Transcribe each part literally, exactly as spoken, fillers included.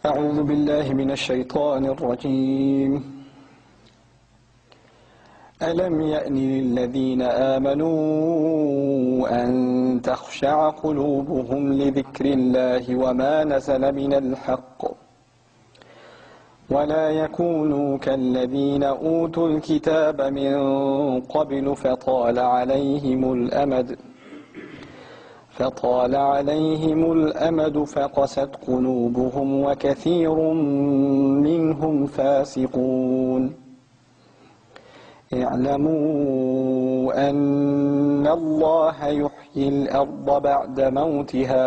أعوذ بالله من الشيطان الرجيم ألم يأن للذين آمنوا أن تخشع قلوبهم لذكر الله وما نزل من الحق ولا يكونوا كالذين أوتوا الكتاب من قبل فطال عليهم الأمد فطال عليهم الأمد فقست قلوبهم وكثير منهم فاسقون اعلموا أن الله يحيي الأرض بعد موتها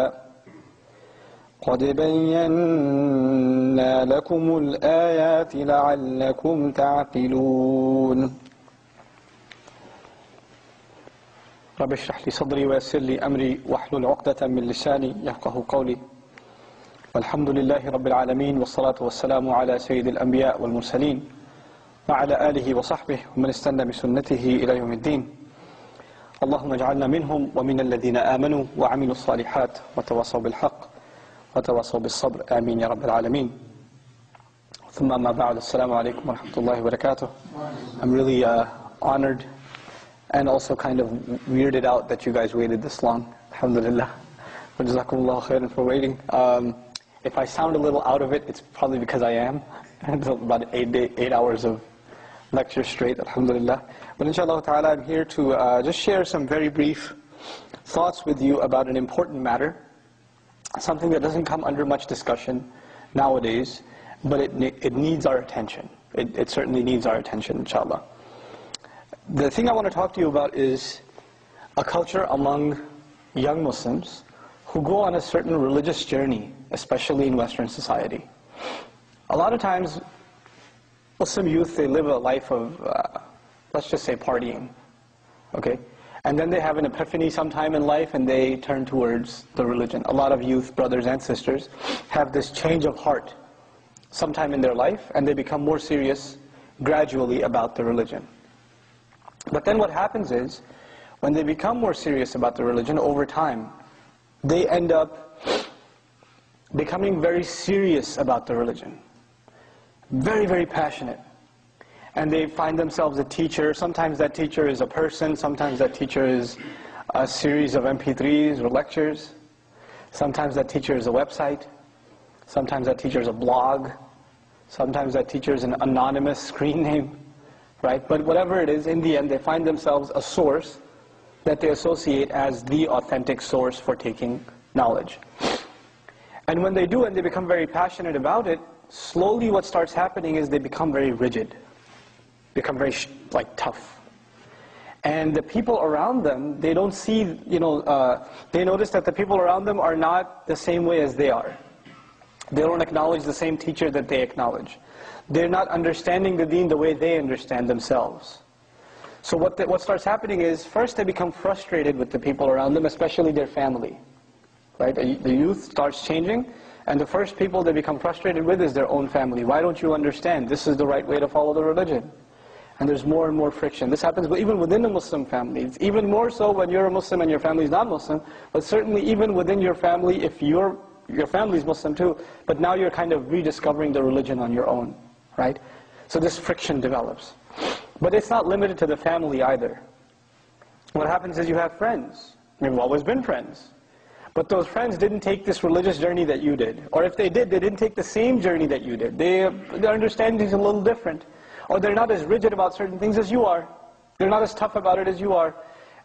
قد بينا لكم الآيات لعلكم تعقلون رب اشرح لي صدري ويسر لي أمري واحلل عقدة من لساني يفقه قولي والحمد لله رب العالمين والصلاة والسلام على سيد الأنبياء والمرسلين وعلى آله وصحبه ومن استنى بسنته إلى يوم الدين اللهم اجعلنا منهم ومن الذين آمنوا وعملوا الصالحات وتواصوا بالحق وتواصوا بالصبر آمين يا رب العالمين ثم ما بعد السلام عليكم ورحمة الله وبركاته I'm really uh, honored and also kind of weirded out that you guys waited this long. Alhamdulillah. Jazakum Allah Khairan for waiting. Um, if I sound a little out of it, it's probably because I am. It's about eight, day, eight hours of lecture straight, alhamdulillah. But inshallah ta'ala, I'm here to uh, just share some very brief thoughts with you about an important matter, something that doesn't come under much discussion nowadays, but it, it needs our attention. It, it certainly needs our attention, inshallah. The thing I want to talk to you about is a culture among young Muslims who go on a certain religious journey, especially in Western society. A lot of times, Muslim youth, they live a life of, uh, let's just say, partying, okay? And then they have an epiphany sometime in life and they turn towards the religion. A lot of youth, brothers and sisters, have this change of heart sometime in their life and they become more serious gradually about the religion. But then what happens is, when they become more serious about the religion over time, they end up becoming very serious about the religion. Very, very passionate. And they find themselves a teacher. Sometimes that teacher is a person. Sometimes that teacher is a series of M P threes or lectures. Sometimes that teacher is a website. Sometimes that teacher is a blog. Sometimes that teacher is an anonymous screen name. Right? But whatever it is, in the end, they find themselves a source that they associate as the authentic source for taking knowledge. And when they do, and they become very passionate about it, slowly what starts happening is they become very rigid, become very, like, tough. And the people around them, they don't see, you know, uh, they notice that the people around them are not the same way as they are. They don't acknowledge the same teacher that they acknowledge. They're not understanding the deen the way they understand themselves. So what, the, what starts happening is, first they become frustrated with the people around them, especially their family. Right? The youth starts changing, and the first people they become frustrated with is their own family. Why don't you understand? This is the right way to follow the religion. And there's more and more friction. This happens even within the Muslim family. It's even more so when you're a Muslim and your family is not Muslim, but certainly even within your family, if you're, your family is Muslim too, but now you're kind of rediscovering the religion on your own. Right? So this friction develops. But it's not limited to the family either. What happens is you have friends. We've always been friends. But those friends didn't take this religious journey that you did. Or if they did, they didn't take the same journey that you did. They, their understanding is a little different. Or they're not as rigid about certain things as you are. They're not as tough about it as you are.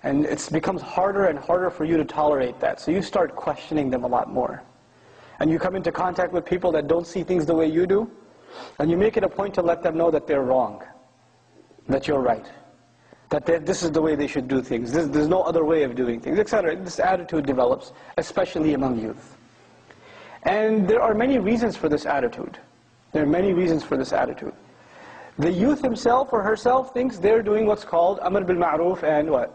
And it becomes harder and harder for you to tolerate that. So you start questioning them a lot more. And you come into contact with people that don't see things the way you do. And you make it a point to let them know that they're wrong, that you're right, that this is the way they should do things, this, there's no other way of doing things, et cetera. This attitude develops, especially among youth. And there are many reasons for this attitude. There are many reasons for this attitude. The youth himself or herself thinks they're doing what's called Amr Bil Ma'roof and what?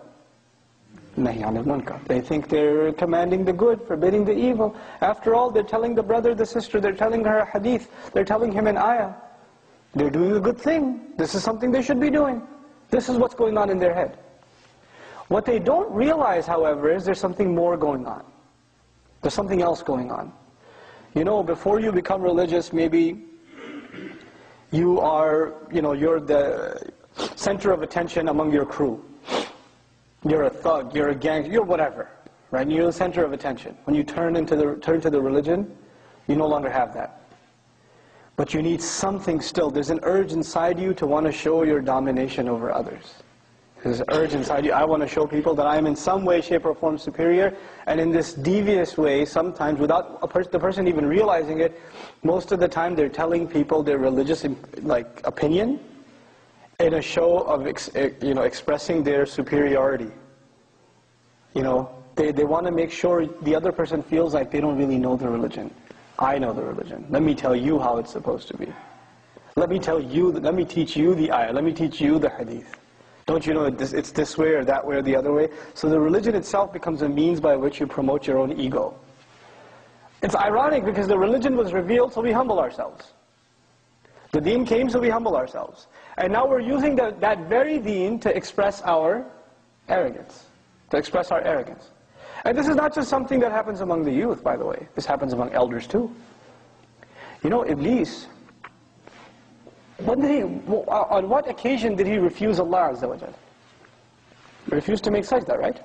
They think they're commanding the good, forbidding the evil. After all, they're telling the brother, the sister, they're telling her a hadith, they're telling him an ayah. They're doing a good thing. This is something they should be doing. This is what's going on in their head. What they don't realize, however, is there's something more going on. There's something else going on. You know, before you become religious, maybe you are, you know, you're the center of attention among your crew. You're a thug, you're a gang, you're whatever, right? You're the center of attention. When you turn into the, turn to the religion, you no longer have that. But you need something still. There's an urge inside you to want to show your domination over others. There's an urge inside you. I want to show people that I am in some way, shape, or form superior. And in this devious way, sometimes without a per the person even realizing it, most of the time they're telling people their religious like opinion in a show of ex you know expressing their superiority. You know, they they want to make sure the other person feels like they don't really know the religion. I know the religion. Let me tell you how it's supposed to be. Let me tell you. Let me teach you the ayah. Let me teach you the hadith. Don't you know that it's this way or that way or the other way? So the religion itself becomes a means by which you promote your own ego. It's ironic because the religion was revealed so we humble ourselves. The deen came so we humble ourselves. And now we're using the, that very deen to express our arrogance. To express our arrogance. And this is not just something that happens among the youth, by the way. This happens among elders too. You know, Iblis, When did he, on what occasion did he refuse Allah Azza wa Jal? He refused to make sajda, right?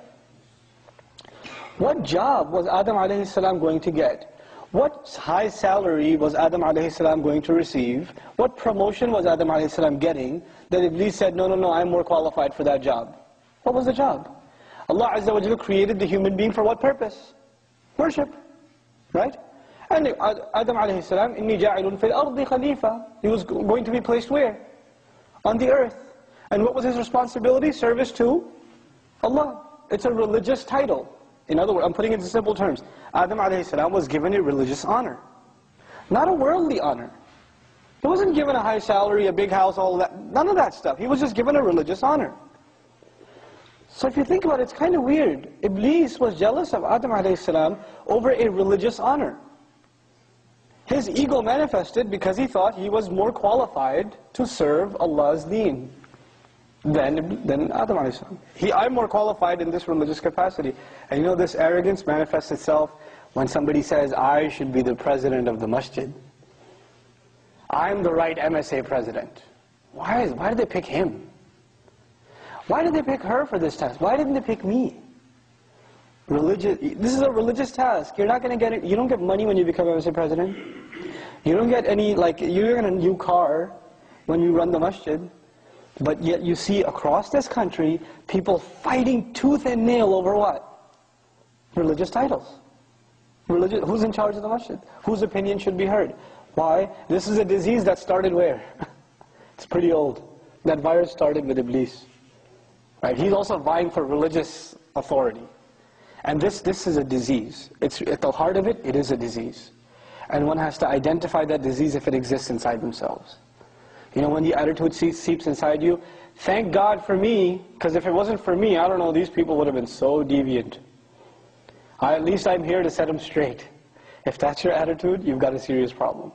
What job was Adam alayhis salam going to get? What high salary was Adam alayhis salam going to receive? What promotion was Adam alayhis salam getting that Iblis said, no, no, no, I'm more qualified for that job? What was the job? Allah Azza wa Jal created the human being for what purpose? Worship, right? And Adam alayhi salam, Inni ja'ilun fil ardi khalifa. He was going to be placed where? On the earth. And what was his responsibility? Service to Allah. It's a religious title. In other words, I'm putting it in simple terms. Adam alayhi salam was given a religious honor. Not a worldly honor. He wasn't given a high salary, a big house, all of that. None of that stuff. He was just given a religious honor. So if you think about it, it's kind of weird. Iblis was jealous of Adam alayhi salam over a religious honor. His ego manifested because he thought he was more qualified to serve Allah's deen than, than Adam alayhi salam. He, I'm more qualified in this religious capacity. And you know, this arrogance manifests itself when somebody says, I should be the president of the masjid. I'm the right M S A president. Why, why did they pick him? Why did they pick her for this task? Why didn't they pick me? Religious, this is a religious task. You're not going to get it. You don't get money when you become M S A president. You don't get any, like, you get a new car when you run the masjid. But yet you see across this country, people fighting tooth and nail over what? Religious titles. Religious, who's in charge of the masjid? Whose opinion should be heard? Why? This is a disease that started where? It's pretty old. That virus started with Iblis. Right? He's also vying for religious authority. And this, this is a disease. It's, at the heart of it, it is a disease. And one has to identify that disease if it exists inside themselves. You know, when the attitude seeps inside you, thank God for me, because if it wasn't for me, I don't know, these people would have been so deviant. I, at least I'm here to set them straight. If that's your attitude, you've got a serious problem.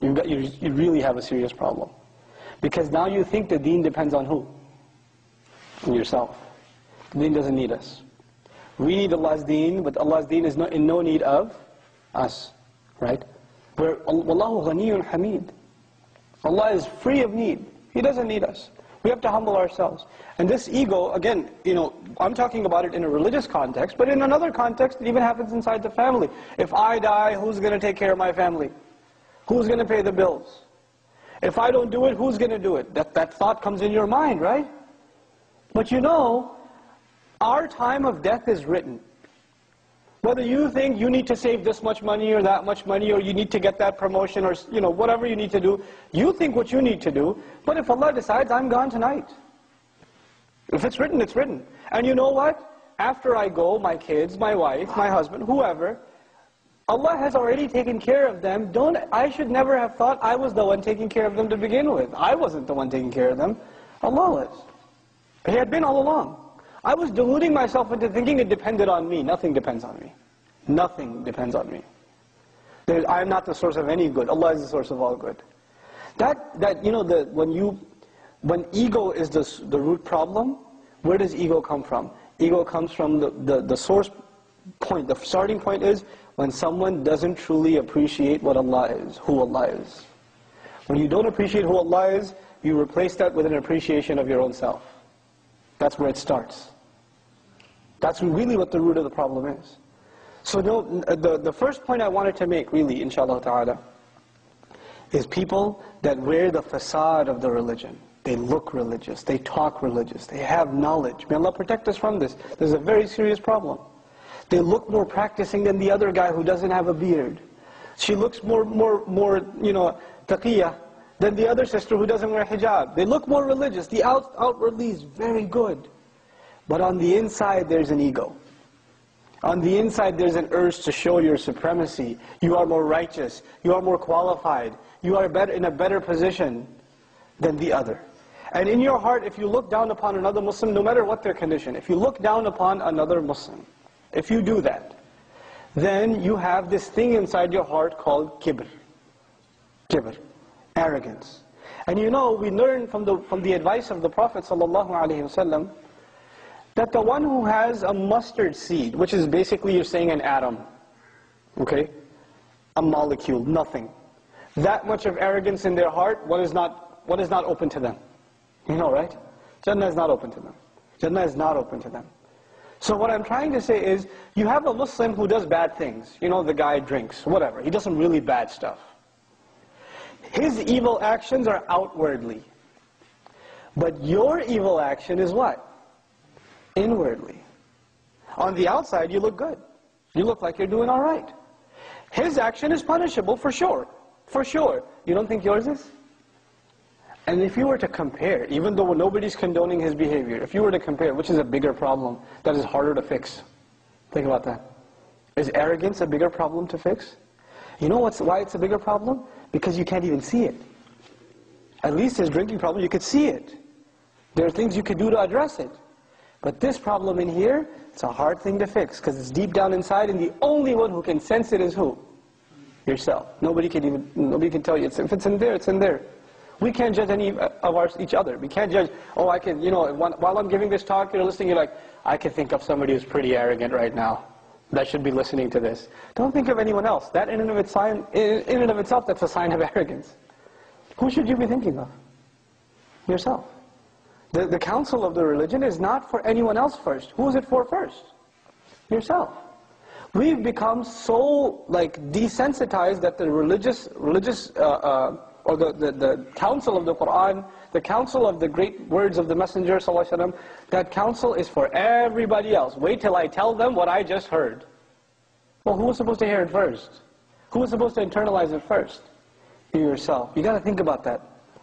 You've got, you, you really have a serious problem. Because now you think the deen depends on who? On yourself. The deen doesn't need us. We need Allah's deen, but Allah's deen is no, in no need of us, right? We're, Wallahu ghaniyun hamid. Allah is free of need. He doesn't need us. We have to humble ourselves. And this ego, again, you know, I'm talking about it in a religious context, but in another context, it even happens inside the family. If I die, who's going to take care of my family? Who's going to pay the bills? If I don't do it, who's going to do it? That, that thought comes in your mind, right? But you know, our time of death is written. Whether you think you need to save this much money or that much money, or you need to get that promotion, or you know, whatever you need to do, you think what you need to do, but if Allah decides, I'm gone tonight. If it's written, it's written. And you know what? After I go, my kids, my wife, my husband, whoever, Allah has already taken care of them. Don't, I should never have thought I was the one taking care of them to begin with. I wasn't the one taking care of them. Allah was. He had been all along. I was deluding myself into thinking it depended on me. Nothing depends on me. Nothing depends on me. There, I am not the source of any good. Allah is the source of all good. That, that you know, the, when, you, when ego is the, the root problem, where does ego come from? Ego comes from the, the, the source point. The starting point is, when someone doesn't truly appreciate what Allah is, who Allah is. When you don't appreciate who Allah is, you replace that with an appreciation of your own self. That's where it starts. That's really what the root of the problem is. So no, the, the first point I wanted to make really, inshallah ta'ala, is people that wear the facade of the religion. They look religious, they talk religious, they have knowledge. May Allah protect us from this. There's a very serious problem. They look more practicing than the other guy who doesn't have a beard. She looks more, more, more, you know, taqiyyah than the other sister who doesn't wear hijab. They look more religious. The out, outwardly is very good. But on the inside, there's an ego. On the inside, there's an urge to show your supremacy. You are more righteous. You are more qualified. You are better, in a better position than the other. And in your heart, if you look down upon another Muslim, no matter what their condition, if you look down upon another Muslim, if you do that, then you have this thing inside your heart called kibr. Kibr. Arrogance. And you know, we learn from the, from the advice of the Prophet ﷺ that the one who has a mustard seed, which is basically you're saying an atom, okay, a molecule, nothing. That much of arrogance in their heart, what is not, what is not open to them? You know, right? Jannah is not open to them. Jannah is not open to them. So what I'm trying to say is, you have a Muslim who does bad things. You know, the guy drinks, whatever. He does some really bad stuff. His evil actions are outwardly. But your evil action is what? Inwardly. On the outside, you look good. You look like you're doing all right. His action is punishable for sure. For sure. You don't think yours is? And if you were to compare, even though nobody's condoning his behavior, if you were to compare, which is a bigger problem that is harder to fix? Think about that. Is arrogance a bigger problem to fix? You know what's, why it's a bigger problem? Because you can't even see it. At least his drinking problem, you could see it. There are things you could do to address it. But this problem in here, it's a hard thing to fix because it's deep down inside, and the only one who can sense it is who? Yourself. Nobody can even, nobody can tell you. It's, if it's in there, it's in there. We can't judge any of our, each other. We can't judge, oh, I can, you know, while I'm giving this talk, you're listening, you're like, I can think of somebody who's pretty arrogant right now that should be listening to this. Don't think of anyone else. That in and of, its sign, in and of itself, that's a sign of arrogance. Who should you be thinking of? Yourself. The, the counsel of the religion is not for anyone else first. Who is it for first? Yourself. We've become so, like, desensitized that the religious, religious uh, uh, or the, the, the counsel of the Quran, the counsel of the great words of the Messenger ﷺ, that counsel is for everybody else. Wait till I tell them what I just heard. Well, who was supposed to hear it first? Who was supposed to internalize it first? You yourself. You got to think about that.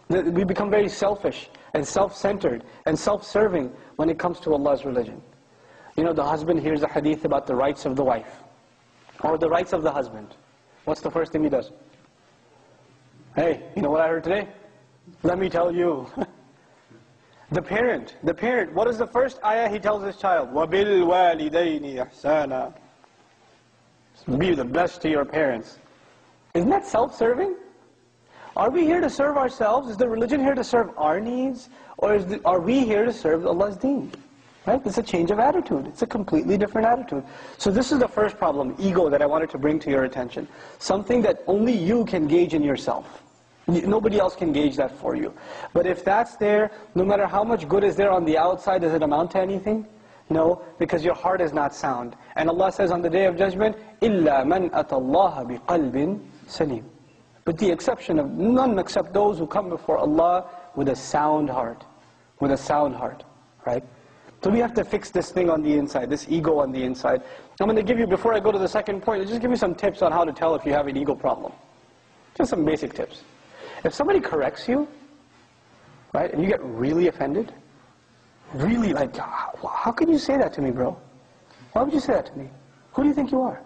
We become very selfish and self-centered and self-serving when it comes to Allah's religion. You know, the husband hears a hadith about the rights of the wife or the rights of the husband. What's the first thing he does? Hey, you know what I heard today? Let me tell you. The parent, the parent, what is the first ayah he tells his child? وَبِالْ وَالِدَيْنِ إِحْسَانًا. Be the best to your parents. Isn't that self-serving? Are we here to serve ourselves? Is the religion here to serve our needs? Or is the, are we here to serve Allah's deen? Right? It's a change of attitude. It's a completely different attitude. So this is the first problem, ego, that I wanted to bring to your attention. Something that only you can gauge in yourself. Nobody else can gauge that for you. But if that's there, no matter how much good is there on the outside, does it amount to anything? No, because your heart is not sound. And Allah says on the Day of Judgment, إِلَّا مَنْ أَتَى اللَّهَ بِقَلْبٍ سَلِيمٍ. With the exception of none except those who come before Allah with a sound heart. With a sound heart, right? So we have to fix this thing on the inside, this ego on the inside. I'm going to give you, before I go to the second point, just give you some tips on how to tell if you have an ego problem. Just some basic tips. If somebody corrects you, right, and you get really offended, really like, how can you say that to me, bro? Why would you say that to me? Who do you think you are?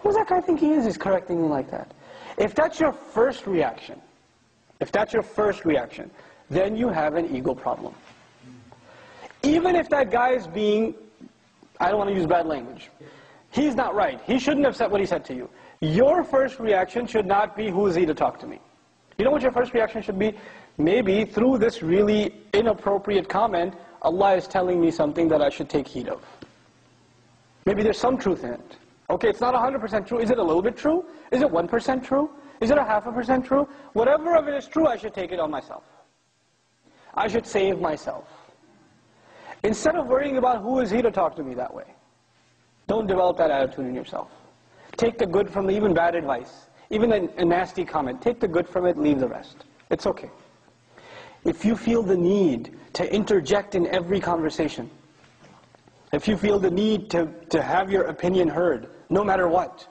Who does that guy think he is, he's correcting me like that? If that's your first reaction, if that's your first reaction, then you have an ego problem. Even if that guy is being, I don't want to use bad language, he's not right, he shouldn't have said what he said to you. Your first reaction should not be, who is he to talk to me? You know what your first reaction should be? Maybe through this really inappropriate comment, Allah is telling me something that I should take heed of. Maybe there's some truth in it. Okay, it's not one hundred percent true. Is it a little bit true? Is it one percent true? Is it a half a percent true? Whatever of it is true, I should take it on myself. I should save myself. Instead of worrying about who is he to talk to me that way. Don't develop that attitude in yourself. Take the good from the even bad advice, even a, a nasty comment. Take the good from it, leave the rest. It's okay. If you feel the need to interject in every conversation, if you feel the need to, to have your opinion heard, no matter what,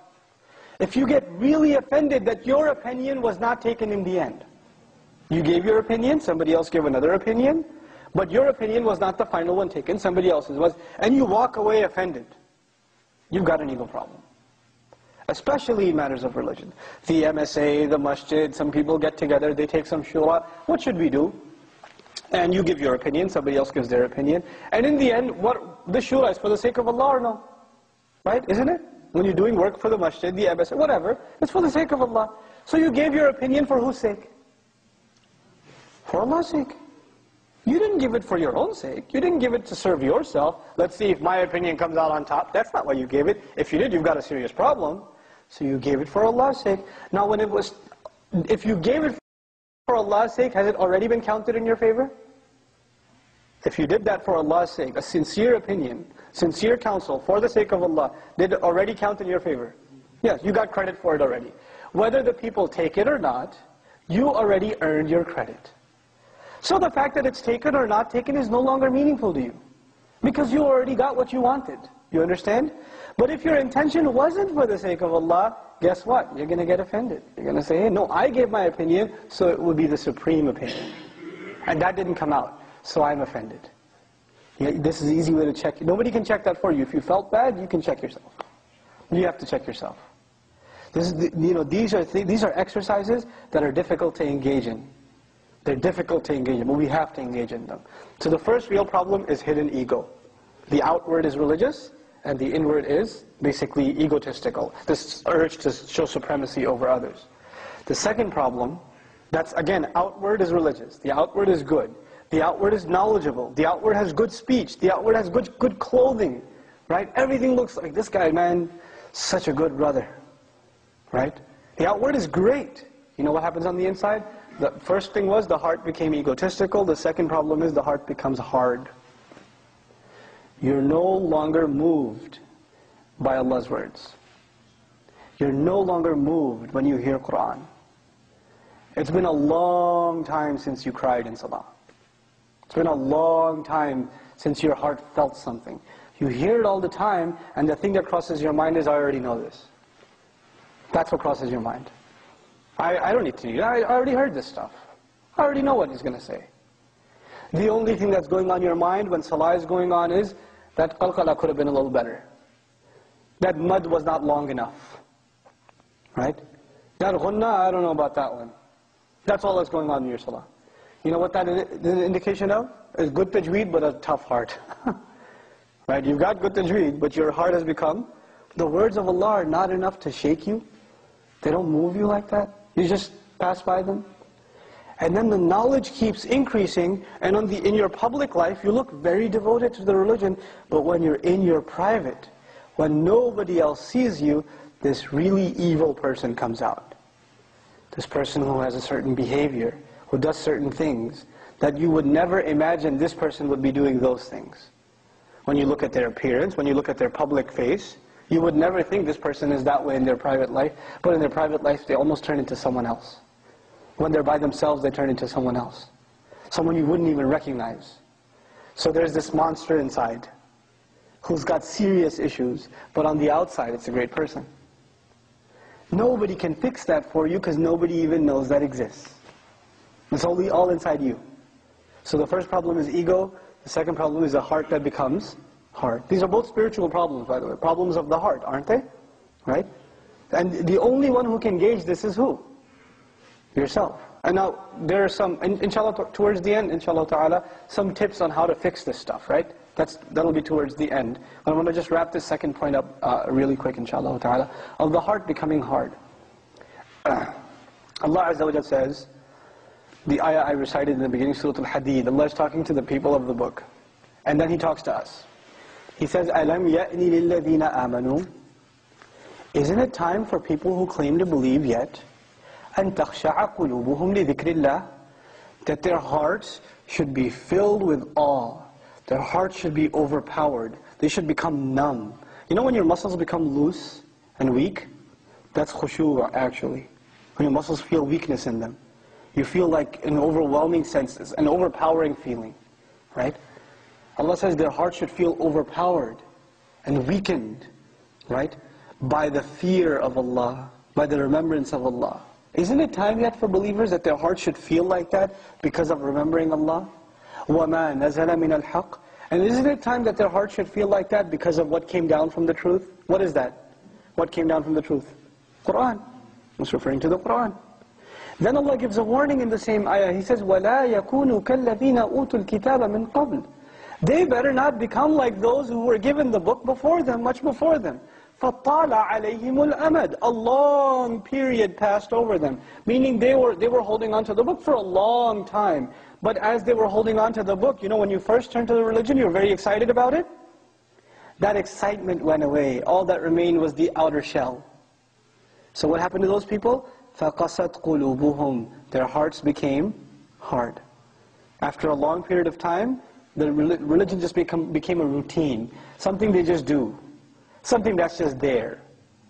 if you get really offended that your opinion was not taken in the end, you gave your opinion, somebody else gave another opinion, but your opinion was not the final one taken, somebody else's was, and you walk away offended, you've got an ego problem. Especially in matters of religion. The M S A, the masjid, some people get together, they take some shura, what should we do? And you give your opinion, somebody else gives their opinion, and in the end, what the shura is for the sake of Allah or no? Right, isn't it? When you're doing work for the masjid, the M S A, whatever, it's for the sake of Allah. So you gave your opinion for whose sake? For Allah's sake. You didn't give it for your own sake. You didn't give it to serve yourself. Let's see if my opinion comes out on top. That's not why you gave it. If you did, you've got a serious problem. So you gave it for Allah's sake. Now when it was, if you gave it for Allah's sake, has it already been counted in your favor? If you did that for Allah's sake, a sincere opinion, sincere counsel for the sake of Allah, did it already count in your favor? Yes, you got credit for it already. Whether the people take it or not, you already earned your credit. So the fact that it's taken or not taken is no longer meaningful to you. Because you already got what you wanted. You understand? But if your intention wasn't for the sake of Allah, guess what? You're going to get offended. You're going to say, hey, no, I gave my opinion, so it will be the supreme opinion. And that didn't come out, so I'm offended. Yeah, this is an easy way to check. Nobody can check that for you. If you felt bad, you can check yourself. You have to check yourself. This is, you know, these are th these are exercises that are difficult to engage in. They're difficult to engage in, but we have to engage in them. So the first real problem is hidden ego. The outward is religious, and the inward is basically egotistical. This urge to show supremacy over others. The second problem, that's again, outward is religious. The outward is good. The outward is knowledgeable. The outward has good speech. The outward has good, good clothing, right? Everything looks like this guy, man, such a good brother, right? The outward is great. You know what happens on the inside? The first thing was the heart became egotistical. The second problem is the heart becomes hard. You're no longer moved by Allah's words. You're no longer moved when you hear Quran. It's been a long time since you cried in salah. It's been a long time since your heart felt something. You hear it all the time, and the thing that crosses your mind is, I already know this. That's what crosses your mind. I, I don't need to do that. I already heard this stuff. I already know what he's going to say. The only thing that's going on in your mind when salah is going on is that Qalqala could have been a little better. That mud was not long enough. Right? That Ghunna, I don't know about that one. That's all that's going on in your salah. You know what that is an indication of? Is good tajweed but a tough heart. Right? You've got good tajweed, but your heart has become. The words of Allah are not enough to shake you. They don't move you like that. You just pass by them. And then the knowledge keeps increasing, and on the, in your public life, you look very devoted to the religion, but when you're in your private, when nobody else sees you, this really evil person comes out. This person who has a certain behavior, who does certain things, that you would never imagine this person would be doing those things. When you look at their appearance, when you look at their public face, you would never think this person is that way in their private life, but in their private life, they almost turn into someone else. When they're by themselves, they turn into someone else. Someone you wouldn't even recognize. So there's this monster inside, who's got serious issues, but on the outside, it's a great person. Nobody can fix that for you, because nobody even knows that exists. It's only all inside you. So the first problem is ego, the second problem is a heart that becomes heart. These are both spiritual problems, by the way. Problems of the heart, aren't they? Right? And the only one who can gauge this is who? Yourself. And now, there are some, in, inshallah, towards the end, inshallah ta'ala, some tips on how to fix this stuff, right? That's, that'll be towards the end. But I want to just wrap this second point up uh, really quick, inshallah ta'ala, of the heart becoming hard. Allah Azza wa Jalla says, the ayah I recited in the beginning, Surah Al-Hadid, Allah is talking to the people of the book. And then He talks to us. He says, أَلَمْ يَأْنِ لِلَّذِينَ آمَنُوا Isn't it time for people who claim to believe yet أَن تَخْشَعَ قُلُوبُهُمْ لِذِكْرِ اللَّهِ, that their hearts should be filled with awe, their hearts should be overpowered, they should become numb. You know when your muscles become loose and weak? That's khushu' actually. When your muscles feel weakness in them. You feel like an overwhelming sense, an overpowering feeling, right? Allah says their hearts should feel overpowered and weakened, right? By the fear of Allah, by the remembrance of Allah. Isn't it time yet for believers that their hearts should feel like that because of remembering Allah? وَمَا نَزَلَ مِنَ الْحَقِّ. And isn't it time that their hearts should feel like that because of what came down from the truth? What is that? What came down from the truth? Quran. It's referring to the Quran. Then Allah gives a warning in the same ayah. He says, وَلَا يَكُونُوا كَالَّذِينَ أُوتُوا الْكِتَابَ مِنْ قَبْلِ. They better not become like those who were given the book before them, much before them. فَطَالَ عَلَيْهِمُ الْأَمَدُ. A long period passed over them. Meaning they were, they were holding on to the book for a long time. But as they were holding on to the book, you know when you first turned to the religion, you were very excited about it. That excitement went away. All that remained was the outer shell. So what happened to those people? فَقَسَتْ قُلُوبُهُمْ. Their hearts became hard. After a long period of time, the religion just become, became a routine. Something they just do. Something that's just there.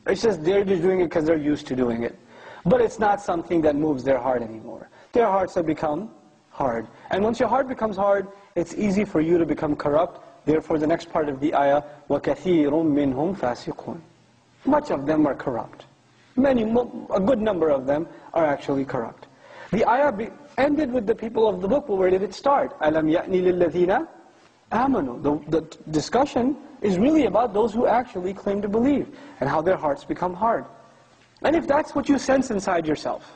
It's just they're just doing it because they're used to doing it. But it's not something that moves their heart anymore. Their hearts have become hard. And once your heart becomes hard, it's easy for you to become corrupt. Therefore, the next part of the ayah, وَكَثِيرٌ مِّنْهُمْ فَاسِقُونَ. Much of them are corrupt. Many, a good number of them are actually corrupt. The ayah ended with the people of the book. Well, where did it start? أَلَمْ يَأْنِ لِلَّذِينَ آمَنُوا. The discussion is really about those who actually claim to believe and how their hearts become hard. And if that's what you sense inside yourself,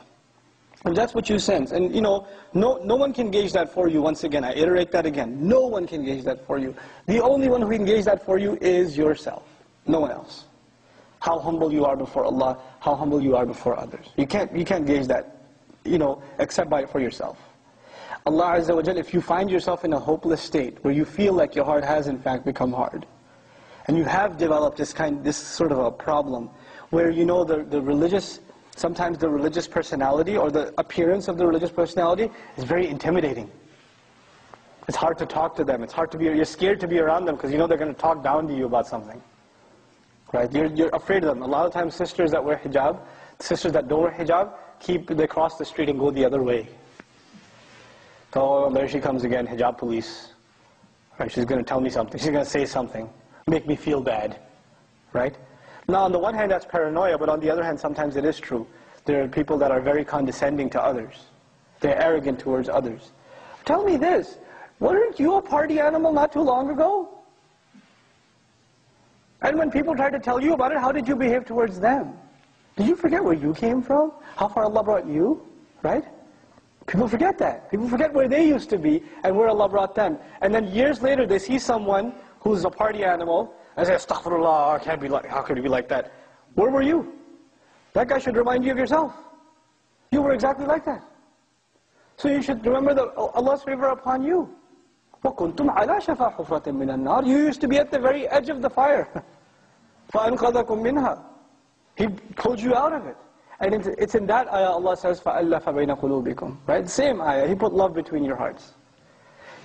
if that's what you sense, and you know, no, no one can gauge that for you. Once again, I iterate that again. No one can gauge that for you. The only one who can gauge that for you is yourself. No one else. How humble you are before Allah, how humble you are before others. You can't, you can't gauge that, you know, except by it for yourself. Allah Azza wa Jal, if you find yourself in a hopeless state, where you feel like your heart has in fact become hard, and you have developed this kind, this sort of a problem, where you know the, the religious, sometimes the religious personality or the appearance of the religious personality is very intimidating. It's hard to talk to them, it's hard to be, you're scared to be around them because you know they're going to talk down to you about something. Right? You're, you're afraid of them. A lot of times sisters that wear hijab, sisters that don't wear hijab, keep, they cross the street and go the other way. Oh, there she comes again, hijab police. Right? She's going to tell me something, she's going to say something, make me feel bad. Right? Now on the one hand that's paranoia, but on the other hand sometimes it is true. There are people that are very condescending to others. They're arrogant towards others. Tell me this, weren't you a party animal not too long ago? And when people tried to tell you about it, how did you behave towards them? Did you forget where you came from? How far Allah brought you? Right? People forget that. People forget where they used to be and where Allah brought them. And then years later they see someone who's a party animal and say, Astaghfirullah, I can't be like, how could it be like that? Where were you? That guy should remind you of yourself. You were exactly like that. So you should remember the, Allah's favor upon you. You used to be at the very edge of the fire. He pulled you out of it. And it's, it's in that ayah Allah says, right? Same ayah, He put love between your hearts.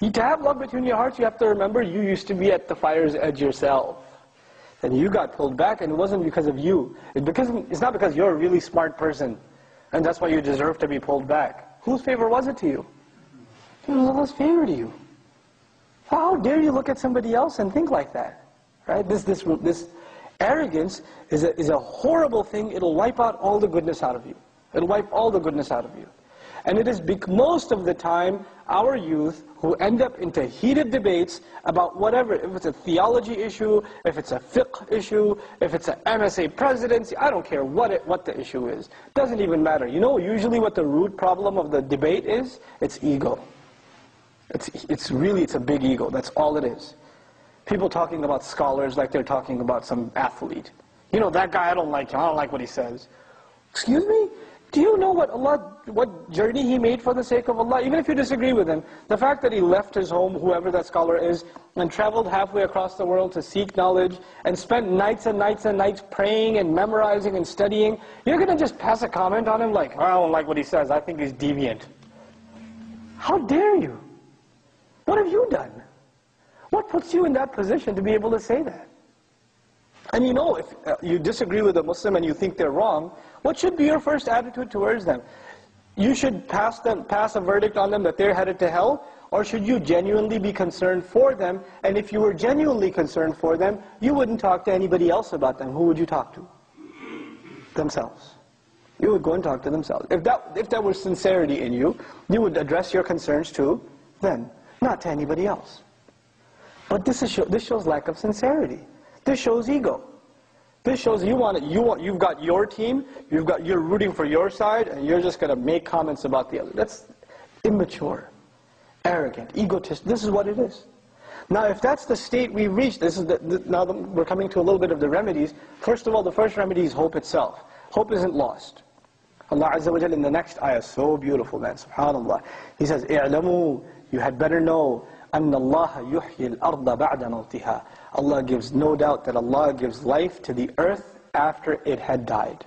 You, to have love between your hearts, you have to remember you used to be at the fire's edge yourself. And you got pulled back and it wasn't because of you. It because, it's not because you're a really smart person and that's why you deserve to be pulled back. Whose favor was it to you? It was Allah's favor to you. How dare you look at somebody else and think like that, right? This, this, this arrogance is a, is a horrible thing. It'll wipe out all the goodness out of you. It'll wipe all the goodness out of you. And it is most of the time our youth who end up into heated debates about whatever, if it's a theology issue, if it's a fiqh issue, if it's an M S A presidency, I don't care what, it, what the issue is. Doesn't even matter. You know usually what the root problem of the debate is? It's ego. It's, it's really, it's a big ego, that's all it is. People talking about scholars like they're talking about some athlete. You know, that guy, I don't like him, I don't like what he says. Excuse me? Do you know what Allah, what journey He made for the sake of Allah? Even if you disagree with Him, the fact that He left His home, whoever that scholar is, and traveled halfway across the world to seek knowledge, and spent nights and nights and nights praying and memorizing and studying, you're going to just pass a comment on Him like, oh, I don't like what He says, I think He's deviant. How dare you? What have you done? What puts you in that position to be able to say that? And you know, if you disagree with a Muslim and you think they're wrong, what should be your first attitude towards them? You should pass them, pass a verdict on them that they're headed to hell, or should you genuinely be concerned for them? And if you were genuinely concerned for them, you wouldn't talk to anybody else about them. Who would you talk to? Themselves. You would go and talk to themselves. If that, if there was sincerity in you, you would address your concerns to them, not to anybody else. But this, is show, this shows lack of sincerity. This shows ego. This shows you want it, you want, you've got your team, you've got, you're rooting for your side, and you're just going to make comments about the other. That's immature, arrogant, egotistic. This is what it is. Now, if that's the state we've reached, this is the, the, now the, we're coming to a little bit of the remedies. First of all, the first remedy is hope itself. Hope isn't lost. Allah Azza wa Jal in the next ayah, so beautiful, man, subhanallah. He says, "I'lamu, you had better know, Annallaha Yuhhiel Arda Bada Naltiha." Allah gives no doubt that Allah gives life to the earth after it had died.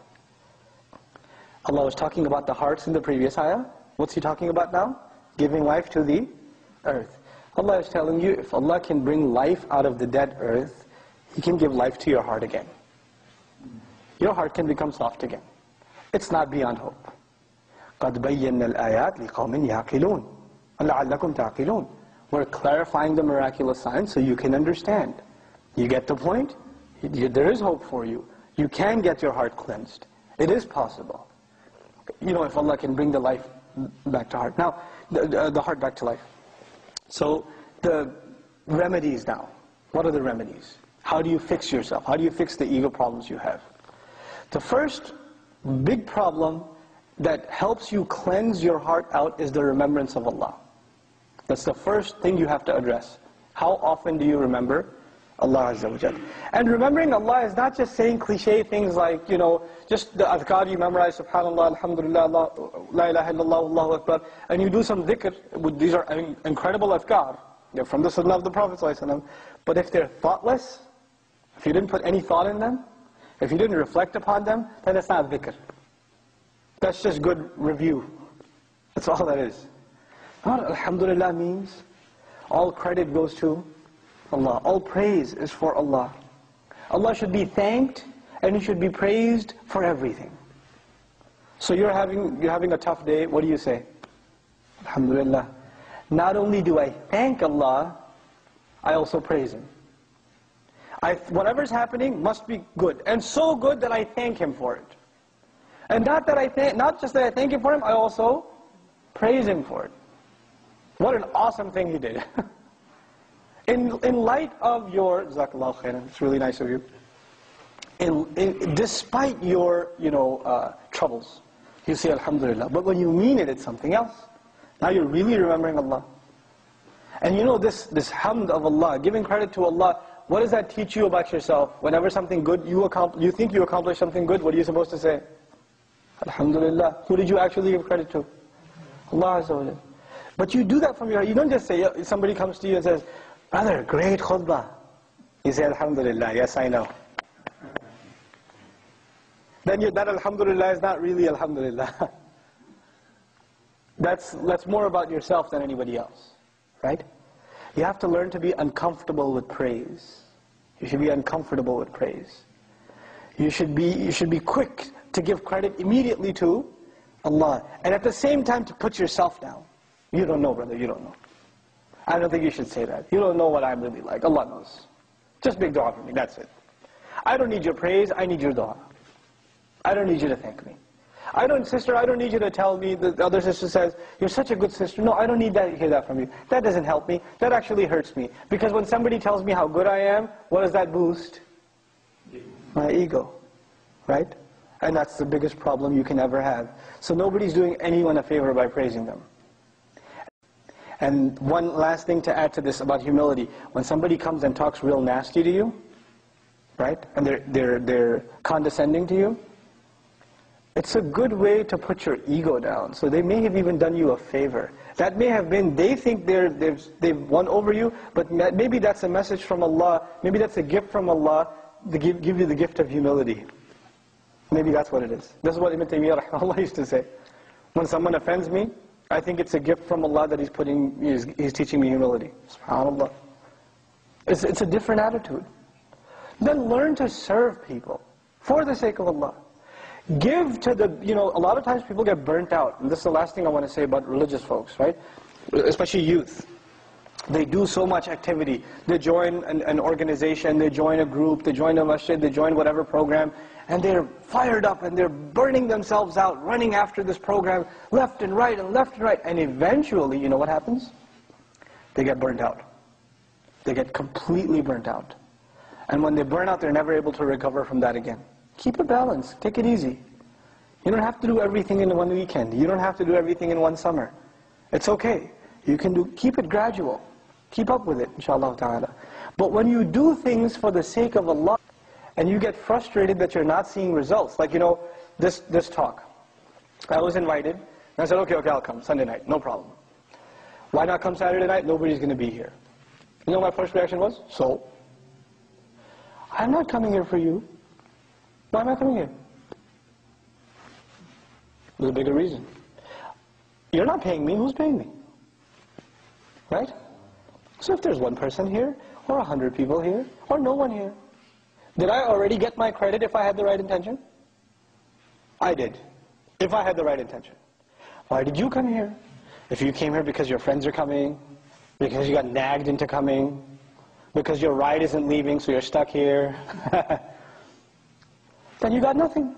Allah was talking about the hearts in the previous ayah. What's He talking about now? Giving life to the earth. Allah is telling you, if Allah can bring life out of the dead earth, He can give life to your heart again. Your heart can become soft again. It's not beyond hope. قَدْ بَيَّنَّ الْآيَاتِ لِقَوْمٍ يَعْقِلُونَ وَلَعَلَّكُمْ تَعْقِلُونَ. We're clarifying the miraculous signs so you can understand. You get the point? You, there is hope for you. You can get your heart cleansed. It is possible. You know, if Allah can bring the life back to heart. Now, the, the heart back to life. So, the remedies now. What are the remedies? How do you fix yourself? How do you fix the ego problems you have? The first big problem that helps you cleanse your heart out is the remembrance of Allah. That's the first thing you have to address. How often do you remember Allah Azza wa Jal? And remembering Allah is not just saying cliche things like, you know, just the adhkar you memorize, Subhanallah, Alhamdulillah, la ilaha illallah, Wallahu Akbar, and you do some dhikr. These are incredible adhkar. They're from the Sunnah of the Prophet Sallallahu Alaihi Wasallam. But if they're thoughtless, if you didn't put any thought in them, if you didn't reflect upon them, then that's not dhikr. That's just good review. That's all that is. Not Alhamdulillah means all credit goes to Allah. All praise is for Allah. Allah should be thanked and He should be praised for everything. So you're having, you're having a tough day, what do you say? Alhamdulillah. Not only do I thank Allah, I also praise Him. I, whatever's happening must be good, and so good that I thank Him for it. And not, that I thank, not just that I thank Him for Him, I also praise Him for it. What an awesome thing He did. in, in light of your, Jazakum Allah Khairan, it's really nice of you. In, in, despite your, you know, uh, troubles, you say Alhamdulillah. But when you mean it, it's something else. Now you're really remembering Allah. And you know this, this hamd of Allah, giving credit to Allah, what does that teach you about yourself? Whenever something good, you, accomplish, you think you accomplished something good, what are you supposed to say? Alhamdulillah. Who did you actually give credit to? Allah Azza wa Jalla. But you do that from your heart. You don't just say, somebody comes to you and says, "Brother, great khutbah." You say, "Alhamdulillah, yes I know." Then you, that Alhamdulillah is not really Alhamdulillah. that's, that's more about yourself than anybody else, right? You have to learn to be uncomfortable with praise. You should be uncomfortable with praise. You should be, you should be quick to give credit immediately to Allah. And at the same time to put yourself down. You don't know, brother, you don't know. I don't think you should say that. You don't know what I'm really like. Allah knows. Just make dua for me, that's it. I don't need your praise, I need your dua. I don't need you to thank me. I don't, sister, I don't need you to tell me, the other sister says, "You're such a good sister." No, I don't need that, hear that from you. That doesn't help me. That actually hurts me. Because when somebody tells me how good I am, what does that boost? My ego, right? And that's the biggest problem you can ever have. So nobody's doing anyone a favor by praising them. And one last thing to add to this about humility. When somebody comes and talks real nasty to you, right? And they're, they're, they're condescending to you. It's a good way to put your ego down. So they may have even done you a favor. That may have been, they think they're, they've, they've won over you, but maybe that's a message from Allah, maybe that's a gift from Allah, to give, give you the gift of humility. Maybe that's what it is. This is what Ibn Taymiyyah rahimahullah used to say. When someone offends me, I think it's a gift from Allah that He's putting, He's, he's teaching me humility. Subhanallah. It's, it's a different attitude. Then learn to serve people for the sake of Allah. Give to the, you know, a lot of times people get burnt out. And this is the last thing I want to say about religious folks, right? Especially youth. They do so much activity. They join an, an organization, they join a group, they join a masjid, they join whatever program, and they're fired up and they're burning themselves out, running after this program, left and right and left and right. And eventually, you know what happens? They get burnt out. They get completely burnt out. And when they burn out, they're never able to recover from that again. Keep a balance. Take it easy. You don't have to do everything in one weekend. You don't have to do everything in one summer. It's okay. You can do. Keep it gradual. Keep up with it, Inshallah Ta'ala. But when you do things for the sake of Allah, and you get frustrated that you're not seeing results, like, you know, this, this talk. I was invited, and I said, okay, okay, I'll come Sunday night, no problem. Why not come Saturday night? Nobody's going to be here. You know what my first reaction was? So? I'm not coming here for you. Why am I coming here? There's a bigger reason. You're not paying me, who's paying me? Right? So if there's one person here, or a hundred people here, or no one here, did I already get my credit if I had the right intention? I did, if I had the right intention. Why did you come here? If you came here because your friends are coming, because you got nagged into coming, because your ride isn't leaving, so you're stuck here, then you got nothing.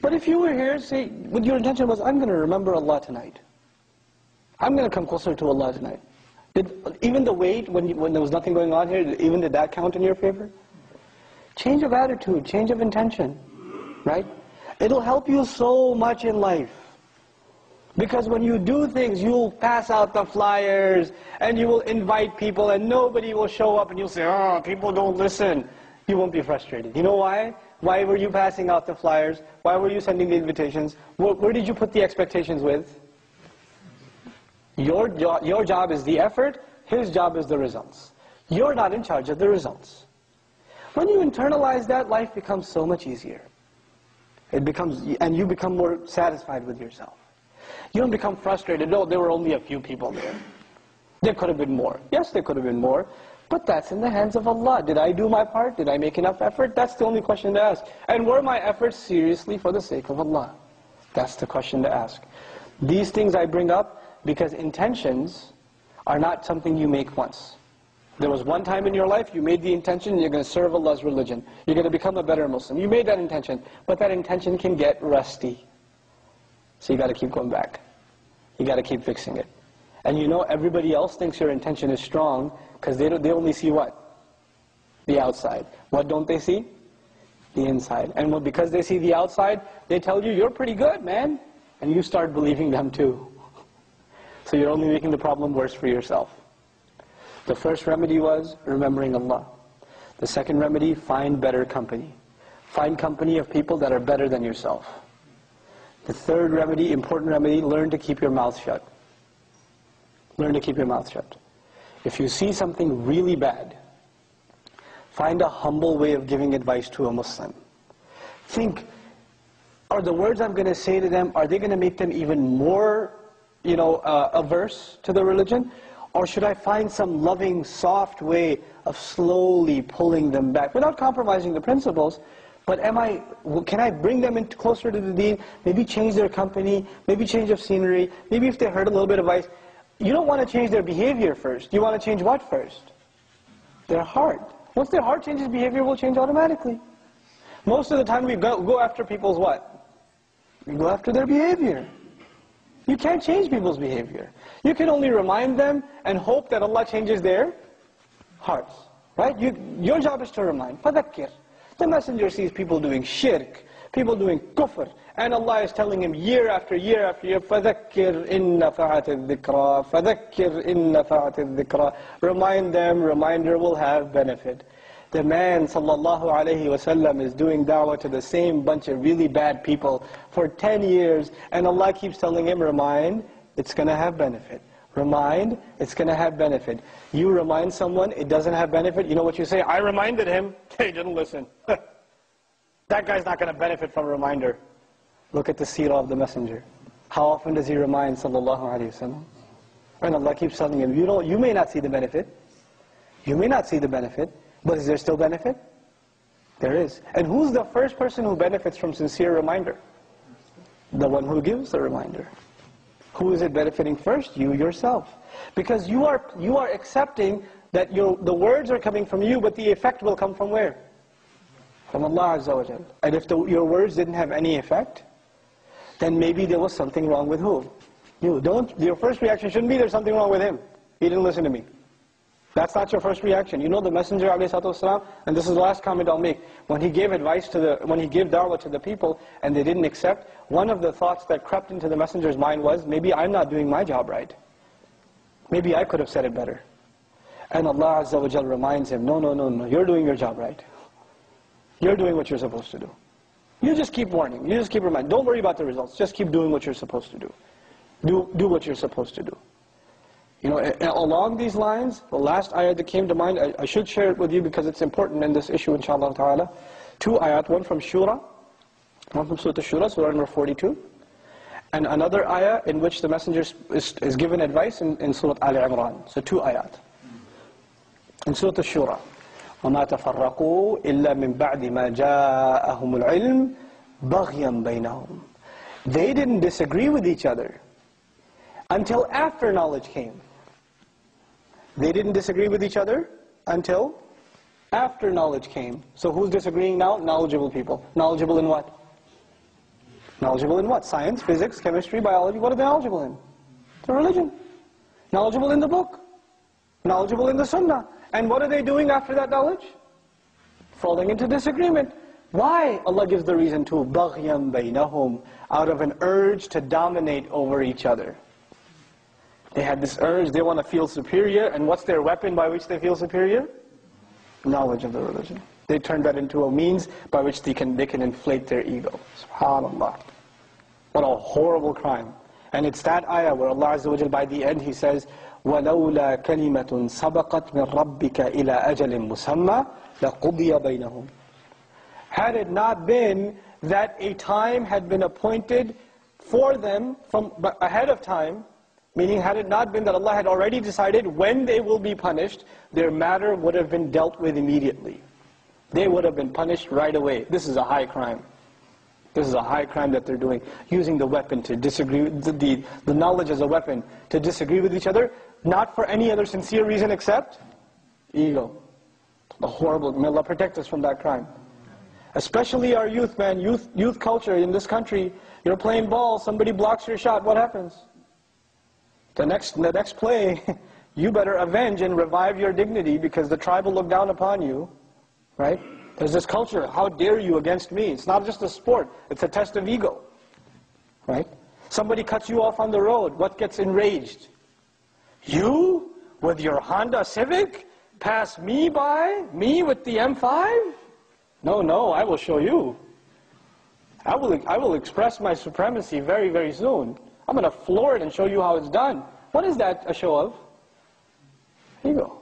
But if you were here, say, what your intention was, I'm going to remember Allah tonight. I'm going to come closer to Allah tonight. Did, even the wait, when, you, when there was nothing going on here, even did that count in your favor? Change of attitude, change of intention, right? It'll help you so much in life. Because when you do things, you'll pass out the flyers, and you will invite people, and nobody will show up, and you'll say, oh, people don't listen. You won't be frustrated. You know why? Why were you passing out the flyers? Why were you sending the invitations? Where, where did you put the expectations with? Your, jo- your job is the effort, his job is the results. You're not in charge of the results. When you internalize that, life becomes so much easier. It becomes, and you become more satisfied with yourself. You don't become frustrated, oh, there were only a few people there. There could have been more. Yes, there could have been more. But that's in the hands of Allah. Did I do my part? Did I make enough effort? That's the only question to ask. And were my efforts seriously for the sake of Allah? That's the question to ask. These things I bring up because intentions are not something you make once. There was one time in your life you made the intention and you're going to serve Allah's religion. You're going to become a better Muslim. You made that intention. But that intention can get rusty. So you got to keep going back. You got to keep fixing it. And you know everybody else thinks your intention is strong because they, they only see what? The outside. What don't they see? The inside. And well, because they see the outside, they tell you, you're pretty good, man. And you start believing them too. So you're only making the problem worse for yourself. The first remedy was remembering Allah. The second remedy, find better company. Find company of people that are better than yourself. The third remedy, important remedy, learn to keep your mouth shut. Learn to keep your mouth shut. If you see something really bad, find a humble way of giving advice to a Muslim. Think, are the words I'm going to say to them, are they going to make them even more, you know, uh, averse to the religion? Or should I find some loving, soft way of slowly pulling them back without compromising the principles? But am I, can I bring them in closer to the deen? Maybe change their company, maybe change of scenery, maybe if they heard a little bit of advice. You don't want to change their behavior first. You want to change what first? Their heart. Once their heart changes, behavior will change automatically. Most of the time we go, go after people's what? We go after their behavior. You can't change people's behavior. You can only remind them and hope that Allah changes their hearts. Right? You, your job is to remind. Fadakir. The messenger sees people doing shirk, people doing kufr, and Allah is telling him year after year after year, فَذَكِّرْ إِنَّ فَعَتِ الذِّكْرَى فَذَكِّرْ إِنَّ فَعَتِ الذِّكْرَى. Remind them, reminder will have benefit. The man sallallahu alayhi wasallam is doing da'wah to the same bunch of really bad people for ten years, and Allah keeps telling him, remind, it's going to have benefit. Remind, it's going to have benefit. You remind someone, it doesn't have benefit. You know what you say? I reminded him. He didn't listen. That guy's not going to benefit from a reminder. Look at the seerah of the messenger. How often does he remind sallallahu alayhi wasallam? And Allah keeps telling him, you, don't, you may not see the benefit. You may not see the benefit. But is there still benefit? There is. And who's the first person who benefits from sincere reminder? The one who gives the reminder. Who is it benefiting first? You yourself. Because you are, you are accepting that your, the words are coming from you, but the effect will come from where? From Allah Azza wa Jal. And if the, your words didn't have any effect, then maybe there was something wrong with who? You. Don't, your first reaction shouldn't be there's something wrong with him. He didn't listen to me. That's not your first reaction. You know the Messenger alayhi salam, and this is the last comment I'll make. When he gave advice to the, when he gave da'wah to the people and they didn't accept, one of the thoughts that crept into the Messenger's mind was, maybe I'm not doing my job right. Maybe I could have said it better. And Allah Azza wa Jal reminds him, no, no, no, no, you're doing your job right. You're doing what you're supposed to do. You just keep warning, you just keep reminding. Don't worry about the results, just keep doing what you're supposed to do. Do, do what you're supposed to do. You know, along these lines, the last ayat that came to mind, I, I should share it with you because it's important in this issue, Inshallah Ta'ala. Two ayat, one from Shura, one from Surah Shura, Surah number forty-two, and another ayah in which the Messenger is, is given advice in, in Surah Al Imran. So two ayat. In Surah Shura, وَمَا تَفَرَّقُوا إِلَّا مِن بَعْدِ مَا جَاءَهُمُ الْعِلْمُ بَغْيًا بَيْنَهُمْ. They didn't disagree with each other until after knowledge came. They didn't disagree with each other until after knowledge came. So who's disagreeing now? Knowledgeable people. Knowledgeable in what? Knowledgeable in what? Science, physics, chemistry, biology. What are they knowledgeable in? The religion. Knowledgeable in the book. Knowledgeable in the sunnah. And what are they doing after that knowledge? Falling into disagreement. Why? Allah gives the reason to بَغْيًا بَيْنَهُمْ, out of an urge to dominate over each other. They had this urge, they want to feel superior, and what's their weapon by which they feel superior? Knowledge of the religion. They turn that into a means by which they can, they can inflate their ego. Subhanallah. What a horrible crime. And it's that ayah where Allah Azza wa Jal, by the end, He says, وَلَوْلَا كَلِمَةٌ سَبَقَتْ مِنْ رَبِّكَ إِلَىٰ أَجَلٍ مُسَمَّى لَقُضِيَ بَيْنَهُمْ. Had it not been that a time had been appointed for them from ahead of time, meaning, had it not been that Allah had already decided when they will be punished, their matter would have been dealt with immediately. They would have been punished right away. This is a high crime. This is a high crime that they're doing, using the weapon to disagree, the, the, the knowledge as a weapon to disagree with each other, not for any other sincere reason except ego. A horrible, may Allah protect us from that crime. Especially our youth, man, youth, youth culture in this country. You're playing ball, somebody blocks your shot, what happens? The next, the next play, you better avenge and revive your dignity because the tribe will look down upon you, right? There's this culture, how dare you against me? It's not just a sport, it's a test of ego, right? Somebody cuts you off on the road, what gets enraged? You, with your Honda Civic, pass me by? Me with the M five? No, no, I will show you. I will, I will express my supremacy very, very soon. I'm going to floor it and show you how it's done. What is that a show of? Ego.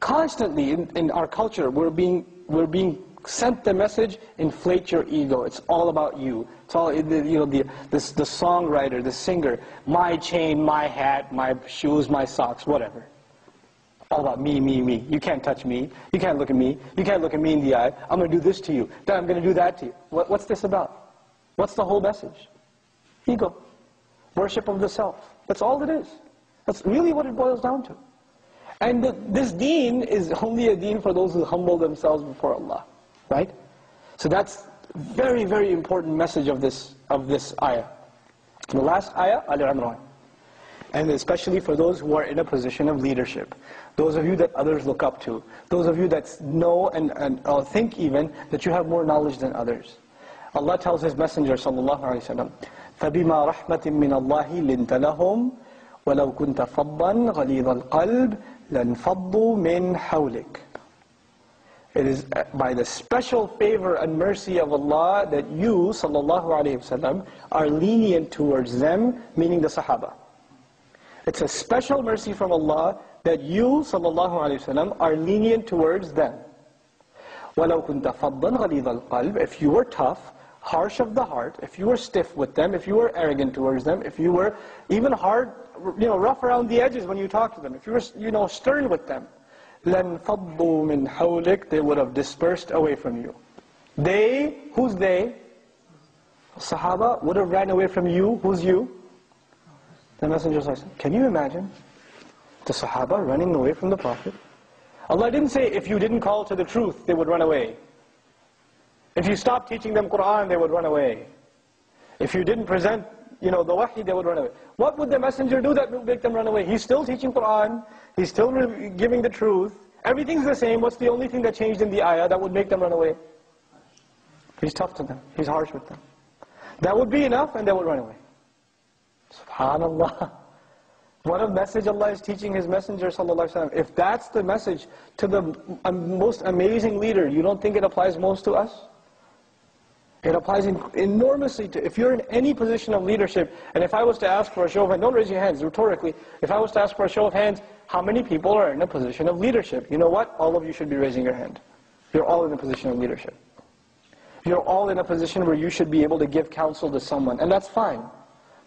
Constantly in, in our culture, we're being, we're being sent the message, inflate your ego. It's all about you. It's all, you know, the, this, the songwriter, the singer, my chain, my hat, my shoes, my socks, whatever. All about me, me, me. You can't touch me. You can't look at me. You can't look at me in the eye. I'm going to do this to you. Then I'm going to do that to you. What, what's this about? What's the whole message? Ego. Worship of the self. That's all it is. That's really what it boils down to. And the, this deen is only a deen for those who humble themselves before Allah. Right? So that's very, very important message of this, of this ayah. The last ayah, Al Imran. And especially for those who are in a position of leadership. Those of you that others look up to. Those of you that know and, and uh, think even that you have more knowledge than others. Allah tells His Messenger, sallallahu alayhi wa sallam, فَبِمَا رَحْمَةٍ مِّنَ اللَّهِ لِنْتَ لَهُمْ وَلَوْ كُنْتَ فَضًّا غَلِيظَ الْقَلْبِ لَنْفَضُّوا مِنْ حَوْلِكَ It is by the special favor and mercy of Allah that you, sallallahu alayhi wasallam, are lenient towards them, meaning the Sahaba. It's a special mercy from Allah that you, sallallahu alayhi wasallam, are lenient towards them. وَلَوْ كُنْتَ فَضًّا غَلِيظَ الْقَلْبِ. If you were tough, harsh of the heart, if you were stiff with them, if you were arrogant towards them, if you were even hard, you know, rough around the edges when you talk to them, if you were, you know, stern with them, لَنْفَضُّوا مِنْ حَوْلِكَ. They would have dispersed away from you. They, who's they? Sahaba would have ran away from you. Who's you? The Messenger says, can you imagine the Sahaba running away from the Prophet? Allah didn't say, if you didn't call to the truth, they would run away. If you stopped teaching them Quran, they would run away. If you didn't present, you know, the wahi, they would run away. What would the Messenger do that would make them run away? He's still teaching Quran. He's still giving the truth. Everything's the same. What's the only thing that changed in the ayah that would make them run away? He's tough to them. He's harsh with them. That would be enough and they would run away. Subhanallah. What a message Allah is teaching His Messenger sallallahu alaihi wasallam. If that's the message to the most amazing leader, you don't think it applies most to us? It applies in, enormously to, if you're in any position of leadership, and if I was to ask for a show of hands, don't raise your hands, rhetorically, if I was to ask for a show of hands, how many people are in a position of leadership? You know what? All of you should be raising your hand. You're all in a position of leadership. You're all in a position where you should be able to give counsel to someone, and that's fine.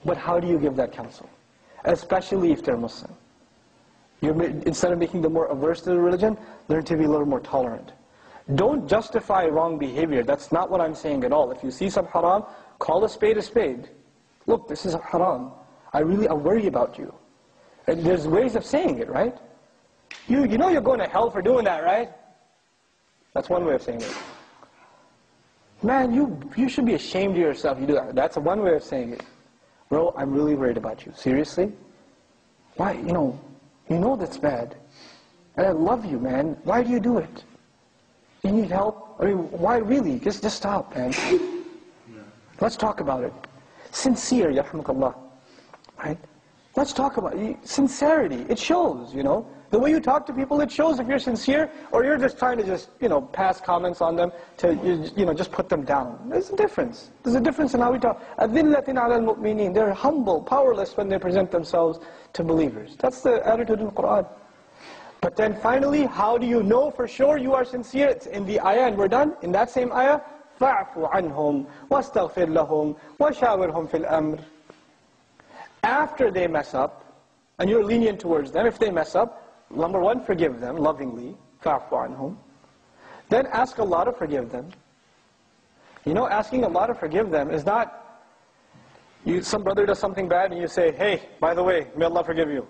But how do you give that counsel? Especially if they're Muslim. You're, instead of making them more averse to the religion, learn to be a little more tolerant. Don't justify wrong behavior. That's not what I'm saying at all. If you see some haram, call a spade a spade. Look, this is a haram. I really I worry about you. And there's ways of saying it, right? You, you know you're going to hell for doing that, right? That's one way of saying it. Man, you, you should be ashamed of yourself. You do that. That's one way of saying it. Bro, I'm really worried about you. Seriously? Why? You know, you know that's bad. And I love you, man. Why do you do it? You need help? I mean, why really? Just, just stop, man. Yeah. Let's talk about it. Sincere, yarhamukallah. Right? Let's talk about it. Sincerity. It shows, you know. The way you talk to people, it shows if you're sincere or you're just trying to just, you know, pass comments on them to, you know, just put them down. There's a difference. There's a difference in how we talk. أَذِلَّةٍ عَلَى الْمُؤْمِنِينَ. They're humble, powerless when they present themselves to believers. That's the attitude in the Quran. But then finally, how do you know for sure you are sincere? It's in the ayah, and we're done. In that same ayah, فَعْفُ عَنْهُمْ وَاسْتَغْفِرْ لَهُمْ وَشَاوِرْهُمْ فِي الْأَمْرِ. After they mess up, and you're lenient towards them, if they mess up, number one, forgive them lovingly. فَعْفُ عَنْهُمْ. Then ask Allah to forgive them. You know, asking Allah to forgive them is not, you, some brother does something bad and you say, hey, by the way, may Allah forgive you.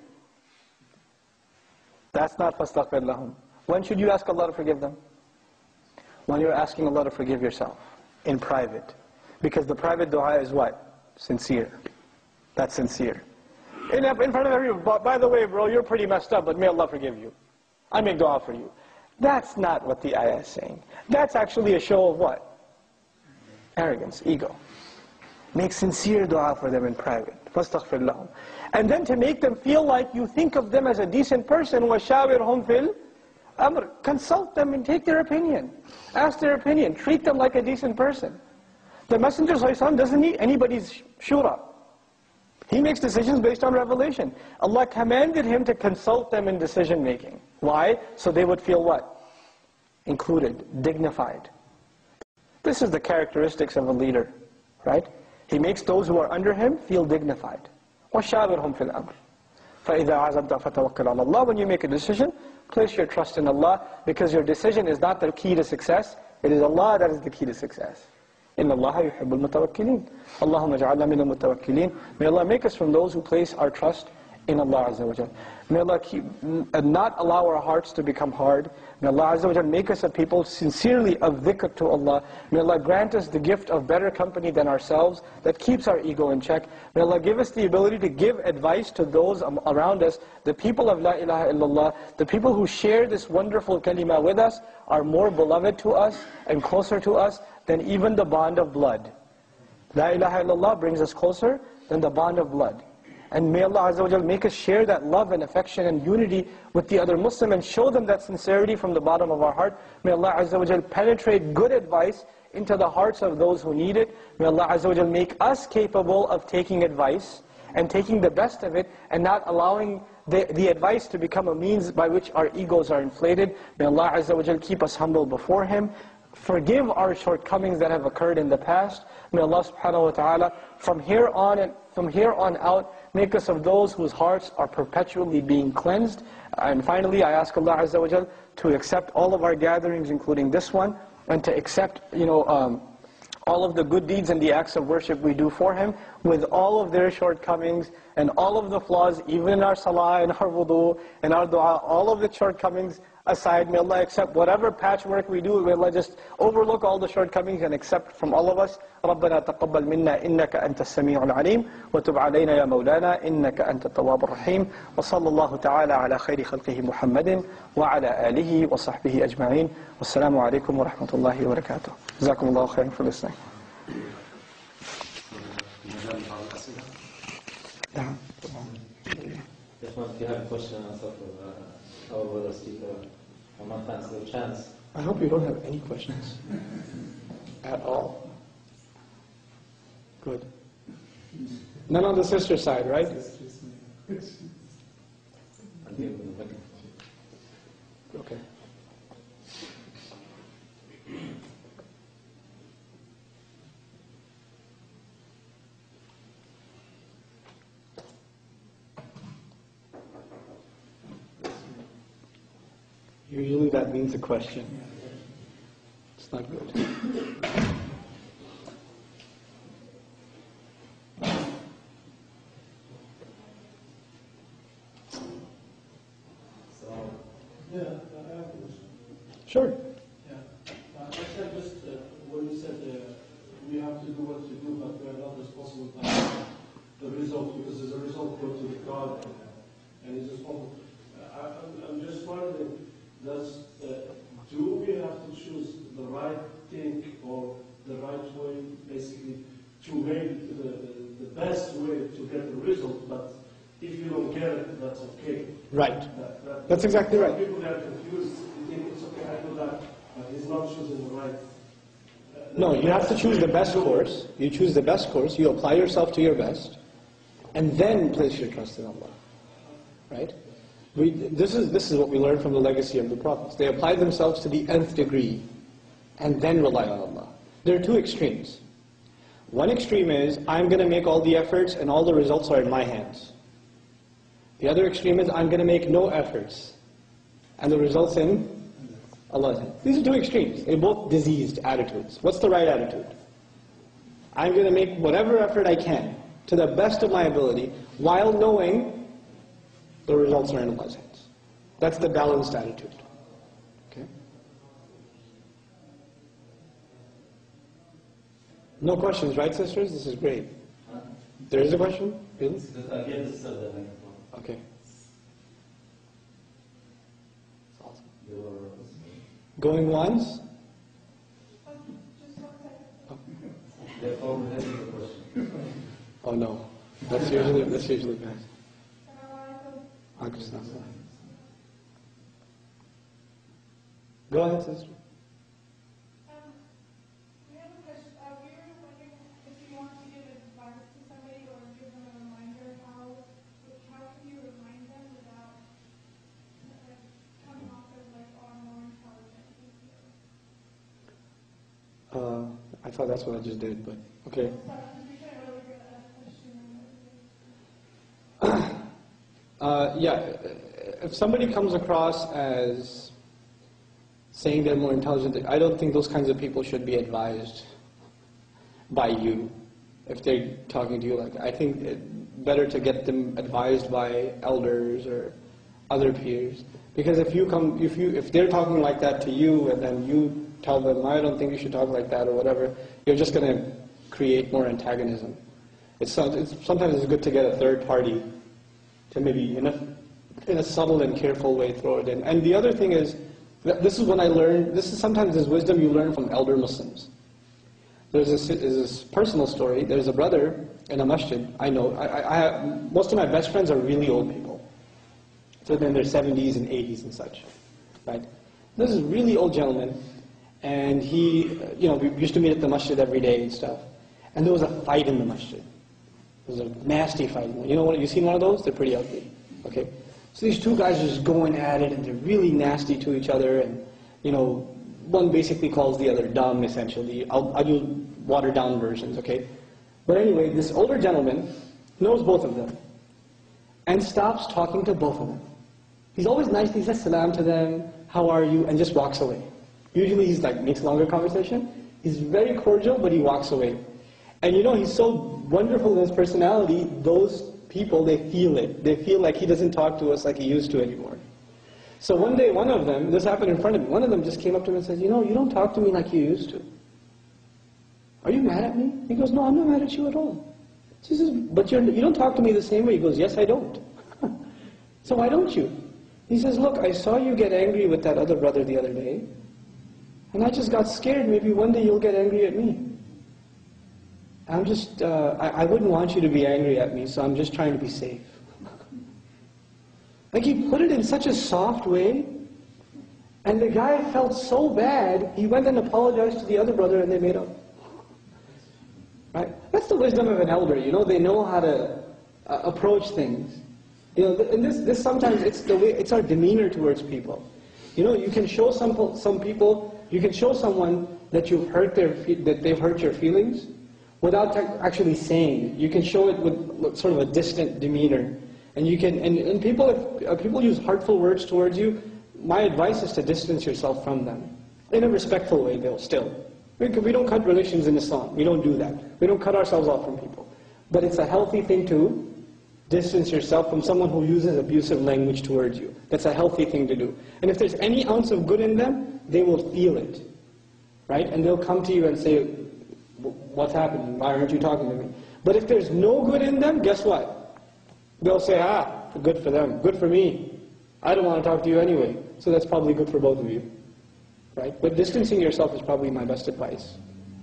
That's not فَاسْتَغْفِرْ لَهُمْ. When should you ask Allah to forgive them? When you're asking Allah to forgive yourself, in private. Because the private dua is what? Sincere. That's sincere. In, in front of everyone, by the way, bro, you're pretty messed up, but may Allah forgive you. I make dua for you. That's not what the ayah is saying. That's actually a show of what? Arrogance, ego. Make sincere dua for them in private. فَاسْتَغْفِرْ لَهُمْ. And then to make them feel like you think of them as a decent person, وَشَاوِرْهُمْ فِي الْأَمْرِ. Consult them and take their opinion. Ask their opinion. Treat them like a decent person. The Messenger ﷺ doesn't need anybody's shura. He makes decisions based on revelation. Allah commanded him to consult them in decision making. Why? So they would feel what? Included, dignified. This is the characteristics of a leader, right? He makes those who are under him feel dignified. وَشَاوِرْهُمْ فِي الْأَمْرِ فَإِذَا عَزَمْتَ فَتَوَكَّلْ عَلَى اللَّهِ. When you make a decision, place your trust in Allah, because your decision is not the key to success. It is Allah that is the key to success. Annallaha Yuhhiel Arda Bada Naltiha. Allahumma ja'alna min al-mutawakkilin. May Allah make us from those who place our trust in Allah Azza wa Jal. May Allah keep, not allow our hearts to become hard. May Allah Azza wa Jal make us a people sincerely of dhikr to Allah. May Allah grant us the gift of better company than ourselves that keeps our ego in check. May Allah give us the ability to give advice to those around us. The people of la ilaha illallah, the people who share this wonderful kalima with us, are more beloved to us and closer to us than even the bond of blood. La ilaha illallah brings us closer than the bond of blood. And may Allah Azza wa Jal make us share that love and affection and unity with the other Muslim and show them that sincerity from the bottom of our heart. May Allah Azza wa Jal penetrate good advice into the hearts of those who need it. May Allah Azza wa Jal make us capable of taking advice and taking the best of it and not allowing the, the advice to become a means by which our egos are inflated. May Allah Azza wa Jal keep us humble before Him. Forgive our shortcomings that have occurred in the past. May Allah subhanahu wa ta'ala from here on and from here on out make us of those whose hearts are perpetually being cleansed. And finally, I ask Allah Azza wa Jal to accept all of our gatherings, including this one, and to accept, you know, um, all of the good deeds and the acts of worship we do for Him, with all of their shortcomings and all of the flaws, even in our salah and our wudu and our dua, all of the shortcomings aside. May Allah accept whatever patchwork we do. May Allah just overlook all the shortcomings and accept from all of us. رَبَّنَا تَقَبَّلْ مِنَّا إِنَّكَ أَنْتَ السَّمِيعُ الْعَلِيمُ وَتُبْ عَلَيْنَا يَا مَوْلَانَا إِنَّكَ أَنْتَ التَّوَّابُ الرَّحِيمُ وَصَلَّى اللَّهُ تَعَالَى عَلَى خَيْرِ خَلْقِهِ مُحَمَّدٍ وَعَلَى آلِهِ وَصَحْبِهِ أَجْمَعِينَ وَالسَّلَامُ عَلَيْكُمْ وَرَحْمَةُ اللَّهِ وَبَرَكَاتُهُ. Jazakum Allah Khairan for listening. Just want to have a question on top of our brother speaker. I want to answer the chance. I hope you don't have any questions at all. Good. None on the sister side, right? Okay. Usually that means a question. It's not good. So, yeah, I have a question. Sure. Yeah. Uh, actually, just uh, when you said uh, we have to do what you do, but we are not responsible for the result, because there's a result goes to the God, and it's responsible. Uh, I, I'm just wondering. Does, uh, do we have to choose the right thing or the right way, basically, to make the, the best way to get the result, but if you don't get it, that's okay. Right. That, that, that's exactly right. People that are confused, they think it's okay, I do that, but he's not choosing the right. Uh, no, you have to choose the best course. You choose the best course, you apply yourself to your best, and then place your trust in Allah. Right? We, this, is, this is what we learn from the legacy of the prophets. They apply themselves to the nth degree and then rely on Allah. There are two extremes. One extreme is, I'm going to make all the efforts and all the results are in my hands. The other extreme is, I'm going to make no efforts and the results in Allah's hands. These are two extremes. They're both diseased attitudes. What's the right attitude? I'm going to make whatever effort I can to the best of my ability while knowing the results are in Allah's hands. That's the balanced attitude. Okay? No questions, right, sisters? This is great. There is a question? Really? Okay. Going once? Oh no. That's usually that's usually bad. Go ahead, sister. Um, we have a question. Uh, we were wondering if you want to give advice to somebody or give them a reminder, how, how can you remind them without like, coming off as like, oh, I'm more intelligent? Uh, I thought that's what I just did, but okay. Uh, yeah, if somebody comes across as saying they're more intelligent, I don't think those kinds of people should be advised by you. If they're talking to you, like I think it better to get them advised by elders or other peers. Because if you come, if you, if they're talking like that to you, and then you tell them, I don't think you should talk like that or whatever, you're just going to create more antagonism. It's, it's sometimes it's good to get a third party to maybe in a, in a subtle and careful way throw it in. And the other thing is, this is when I learned, this is sometimes this wisdom you learn from elder Muslims. There's a, there's a personal story. There's a brother in a masjid. I know. I, I, I, most of my best friends are really old people. So they're in their seventies and eighties and such. Right? This is a really old gentleman. And he, you know, we used to meet at the masjid every day and stuff. And there was a fight in the masjid. There was a nasty fight. You know what? You've seen one of those? They're pretty ugly. Okay? So these two guys are just going at it, and they're really nasty to each other. And, you know, one basically calls the other dumb, essentially. I'll, I'll do watered-down versions, okay? But anyway, this older gentleman knows both of them and stops talking to both of them. He's always nice. He says salam to them, how are you, and just walks away. Usually he's like, makes longer conversation. He's very cordial, but he walks away. And you know, he's so wonderful in his personality, those people, they feel it. They feel like he doesn't talk to us like he used to anymore. So one day, one of them, this happened in front of me, one of them just came up to me and said, you know, you don't talk to me like you used to. Are you mad at me? He goes, no, I'm not mad at you at all. She says, but you're, you don't talk to me the same way. He goes, yes, I don't. So why don't you? He says, look, I saw you get angry with that other brother the other day, and I just got scared. Maybe one day you'll get angry at me. I'm just, uh, I, I wouldn't want you to be angry at me, so I'm just trying to be safe. Like, he put it in such a soft way, and the guy felt so bad, he went and apologized to the other brother, and they made up. Right? That's the wisdom of an elder, you know? They know how to uh, approach things. You know, and this, this sometimes, it's the way, it's our demeanor towards people. You know, you can show some, some people, you can show someone that you've hurt their, that they've hurt your feelings, without actually saying. You can show it with sort of a distant demeanor. And you can, and, and people, if, if people use hurtful words towards you, my advice is to distance yourself from them. In a respectful way, though, still. We, we don't cut relations in Islam. We don't do that. We don't cut ourselves off from people. But it's a healthy thing to distance yourself from someone who uses abusive language towards you. That's a healthy thing to do. And if there's any ounce of good in them, they will feel it. Right? And they'll come to you and say, what's happening? Why aren't you talking to me? But if there's no good in them, guess what? They'll say, ah, good for them, good for me. I don't want to talk to you anyway. So that's probably good for both of you. Right? But distancing yourself is probably my best advice.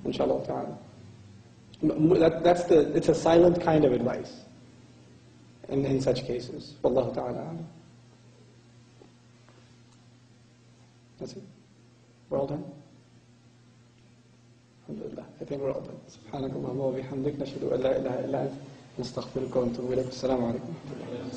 Inshallah Ta'ala. That, that's the, it's a silent kind of advice. And in such cases. Wallahu Ta'ala. That's it. We're all done? Alhamdulillah. I think we're all done. Subhanakallahumma wa bihamdik, nashhadu an la ilaha illa anta. نستغفرك ونتوب إليك. السلام عليكم.